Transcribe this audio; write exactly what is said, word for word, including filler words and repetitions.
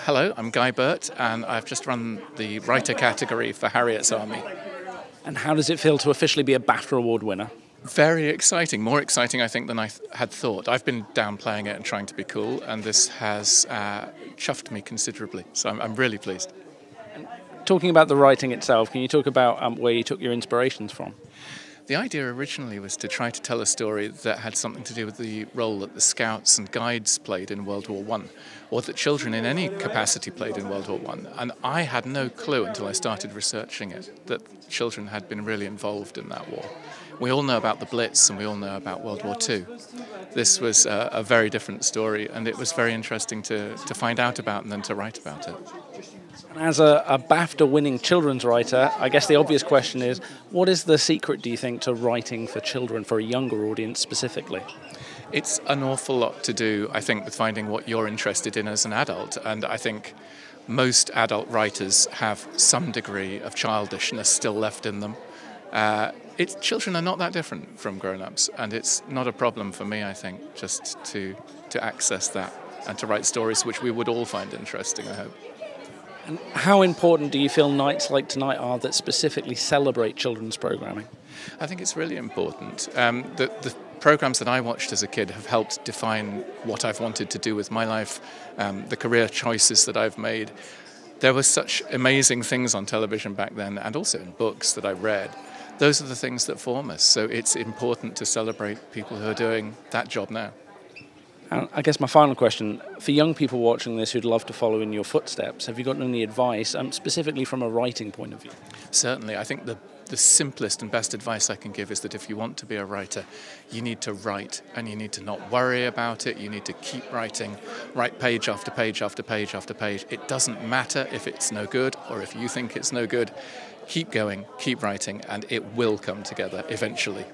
Hello, I'm Guy Burt, and I've just run the writer category for Harriet's Army. And how does it feel to officially be a BAFTA award winner? Very exciting. More exciting, I think, than I th had thought. I've been downplaying it and trying to be cool, and this has uh, chuffed me considerably, so I'm, I'm really pleased. And talking about the writing itself, can you talk about um, where you took your inspirations from? The idea originally was to try to tell a story that had something to do with the role that the scouts and guides played in World War One, or that children in any capacity played in World War One. And I had no clue until I started researching it that children had been really involved in that war. We all know about the Blitz and we all know about World War Two. This was a, a very different story, and it was very interesting to, to find out about and then to write about it. As a, a BAFTA-winning children's writer, I guess the obvious question is, what is the secret, do you think, to writing for children, for a younger audience specifically? It's an awful lot to do, I think, with finding what you're interested in as an adult. And I think most adult writers have some degree of childishness still left in them. Uh, it's, children are not that different from grown-ups, and it's not a problem for me, I think, just to, to access that and to write stories which we would all find interesting, I hope. And how important do you feel nights like tonight are that specifically celebrate children's programming? I think it's really important. Um, the, the programmes that I watched as a kid have helped define what I've wanted to do with my life, um, the career choices that I've made. There were such amazing things on television back then, and also in books that I read. Those are the things that form us, so it's important to celebrate people who are doing that job now. And I guess my final question, for young people watching this who'd love to follow in your footsteps, have you gotten any advice, um, specifically from a writing point of view? Certainly. I think the, the simplest and best advice I can give is that if you want to be a writer, you need to write, and you need to not worry about it. You need to keep writing, write page after page after page after page. It doesn't matter if it's no good or if you think it's no good. Keep going, keep writing, and it will come together eventually.